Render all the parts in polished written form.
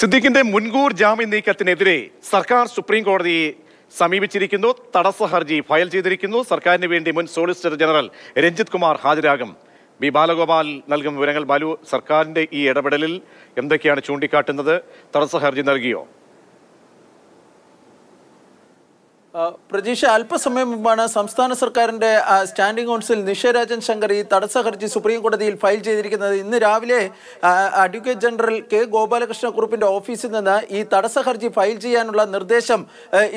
സിദ്ദീഖിന്റെ മുൻകൂർ ജാമ്യ നീക്കത്തിനെതിരെ സർക്കാർ സുപ്രീം കോടതിയെ സമീപിച്ചിരിക്കുന്നു. തടസ്സ ഹർജി ഫയൽ ചെയ്തിരിക്കുന്നു. സർക്കാരിന് വേണ്ടി മുൻ സോളിസിറ്റർ ജനറൽ രഞ്ജിത് കുമാർ ഹാജരാകും. ബി ബാലഗോപാൽ നൽകും വിവരങ്ങൾ. ബാലു, സർക്കാരിന്റെ ഈ ഇടപെടലിൽ എന്തൊക്കെയാണ് ചൂണ്ടിക്കാട്ടുന്നത്? തടസ്സ ഹർജി നൽകിയോ? പ്രതീക്ഷ, അല്പസമയം മുമ്പാണ് സംസ്ഥാന സർക്കാരിൻ്റെ സ്റ്റാൻഡിംഗ് കൗൺസിൽ നിഷരാജൻ ശങ്കർ ഈ തടസ്സ ഹർജി സുപ്രീം കോടതിയിൽ ഫയൽ ചെയ്തിരിക്കുന്നത്. ഇന്ന് രാവിലെ അഡ്വക്കേറ്റ് ജനറൽ കെ ഗോപാലകൃഷ്ണക്കുറുപ്പിൻ്റെ ഓഫീസിൽ നിന്ന് ഈ തടസ്സ ഹർജി ഫയൽ ചെയ്യാനുള്ള നിർദ്ദേശം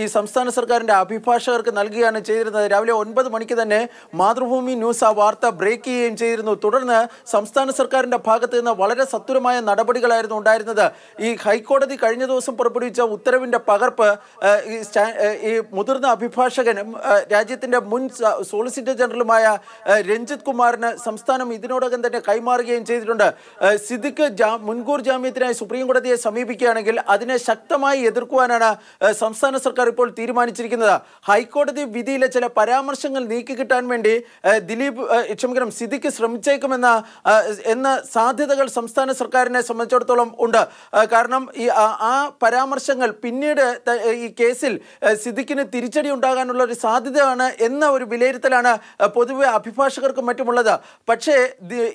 ഈ സംസ്ഥാന സർക്കാരിൻ്റെ അഭിഭാഷകർക്ക് നൽകുകയാണ് ചെയ്തിരുന്നത്. രാവിലെ 9 മണിക്ക് തന്നെ മാതൃഭൂമി ന്യൂസ് ആ വാർത്ത ബ്രേക്ക് ചെയ്യുകയും ചെയ്തിരുന്നു. തുടർന്ന് സംസ്ഥാന സർക്കാരിൻ്റെ ഭാഗത്ത് നിന്ന് വളരെ സത്വരമായ നടപടികളായിരുന്നു ഉണ്ടായിരുന്നത്. ഈ ഹൈക്കോടതി കഴിഞ്ഞ ദിവസം പുറപ്പെടുവിച്ച ഉത്തരവിൻ്റെ പകർപ്പ് ഈ മുതിർന്ന അഭിഭാഷകനും രാജ്യത്തിൻ്റെ മുൻ സോളിസിറ്റർ ജനറലുമായ രഞ്ജിത് കുമാറിന് സംസ്ഥാനം ഇതിനോടകം തന്നെ കൈമാറുകയും ചെയ്തിട്ടുണ്ട്. സിദ്ദിഖ് മുൻകൂർ ജാമ്യത്തിനായി സുപ്രീം കോടതിയെ സമീപിക്കുകയാണെങ്കിൽ അതിനെ ശക്തമായി എതിർക്കുവാനാണ് സംസ്ഥാന സർക്കാർ ഇപ്പോൾ തീരുമാനിച്ചിരിക്കുന്നത്. ഹൈക്കോടതി വിധിയിലെ ചില പരാമർശങ്ങൾ നീക്കിക്കിട്ടാൻ വേണ്ടി സിദ്ദിഖ് ശ്രമിച്ചേക്കുമെന്ന സാധ്യതകൾ സംസ്ഥാന സർക്കാരിനെ സംബന്ധിച്ചിടത്തോളം ഉണ്ട്. കാരണം ആ പരാമർശങ്ങൾ പിന്നീട് ഈ കേസിൽ സിദ്ദിഖിന് തിരിച്ചടി ഉണ്ടാകാനുള്ള ഒരു സാധ്യതയാണ് എന്ന ഒരു വിലയിരുത്തലാണ് പൊതുവെ അഭിഭാഷകർക്കും മറ്റുമുള്ളത്. പക്ഷേ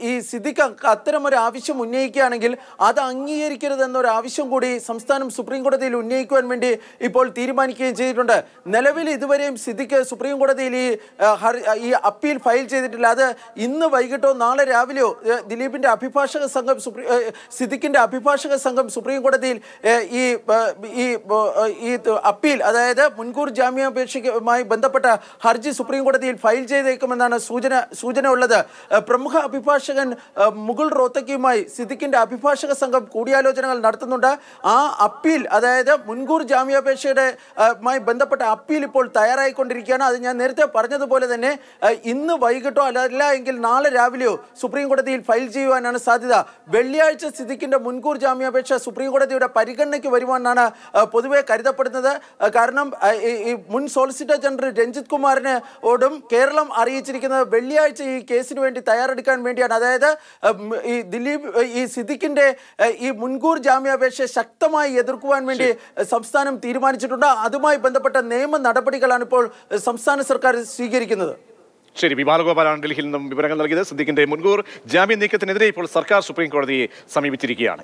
ഈ സിദ്ദിഖ് അത്തരമൊരു ആവശ്യം ഉന്നയിക്കുകയാണെങ്കിൽ അത് അംഗീകരിക്കരുതെന്നൊരു ആവശ്യം കൂടി സംസ്ഥാനം സുപ്രീം കോടതിയിൽ ഉന്നയിക്കുവാൻ വേണ്ടി ഇപ്പോൾ തീരുമാനിക്കുകയും ചെയ്തിട്ടുണ്ട്. നിലവിൽ ഇതുവരെയും സിദ്ദിഖ് സുപ്രീം കോടതിയിൽ ഈ അപ്പീൽ ഫയൽ ചെയ്തിട്ടില്ല. അത് ഇന്ന് വൈകിട്ടോ നാളെ രാവിലെയോ ദിലീപിൻ്റെ അഭിഭാഷക സംഘം സിദ്ദിഖിൻ്റെ അഭിഭാഷക സംഘം സുപ്രീം കോടതിയിൽ ഈ അപ്പീൽ, അതായത് മുൻകൂർ ജാമ്യാപേക്ഷയുമായി ബന്ധപ്പെട്ട ഹർജി സുപ്രീം കോടതിയിൽ ഫയൽ ചെയ്തേക്കുമെന്നാണ് സൂചന ഉള്ളത്. പ്രമുഖ അഭിഭാഷകൻ മുകുൾ റോത്തക്കിയുമായി സിദ്ദിഖിൻ്റെ അഭിഭാഷക സംഘം കൂടിയാലോചനകൾ നടത്തുന്നുണ്ട്. ആ അപ്പീൽ, അതായത് മുൻകൂർ ജാമ്യാപേക്ഷയുടെ ബന്ധപ്പെട്ട അപ്പീൽ ഇപ്പോൾ തയ്യാറായിക്കൊണ്ടിരിക്കുകയാണ്. അത് ഞാൻ നേരത്തെ പറഞ്ഞതുപോലെ തന്നെ ഇന്ന് വൈകിട്ടോ അല്ല എങ്കിൽ നാളെ രാവിലെയോ സുപ്രീം കോടതിയിൽ ഫയൽ ചെയ്യുവാനാണ് സാധ്യത. വെള്ളിയാഴ്ച സിദ്ദിഖിൻ്റെ മുൻകൂർ ജാമ്യാപേക്ഷ സുപ്രീം കോടതിയുടെ പരിഗണനയ്ക്ക് വരുവാനാണ് പൊതുവെ കരുതപ്പെടുന്നത്. കാരണം ഈ മുൻ സോളിസിറ്റർ ജനറൽ രഞ്ജിത് കുമാറിനോടും കേരളം അറിയിച്ചിരിക്കുന്നത് വെള്ളിയാഴ്ച ഈ കേസിന് വേണ്ടി തയ്യാറെടുക്കാൻ വേണ്ടിയാണ്. അതായത് ഈ സിദ്ദിഖിൻ്റെ ഈ മുൻകൂർ ജാമ്യാപേക്ഷയെ ശക്തമായി എതിർക്കുവാൻ വേണ്ടി സംസ്ഥാനം തീരുമാനിച്ചിട്ടുണ്ട്. അതുമായി ബന്ധപ്പെട്ട നിയമ നടപടികളാണ് ഇപ്പോൾ സംസ്ഥാന സർക്കാർ സ്വീകരിക്കുന്നത്. ശരി, ബി ബാലഗോപാലാണ് ഡൽഹിയിൽ നിന്നും വിവരങ്ങൾ നൽകിയത്. സിദ്ദിഖിൻ്റെ മുൻകൂർ ജാമ്യ നീക്കത്തിനെതിരെ ഇപ്പോൾ സർക്കാർ സുപ്രീം കോടതിയെ സമീപിച്ചിരിക്കുകയാണ്.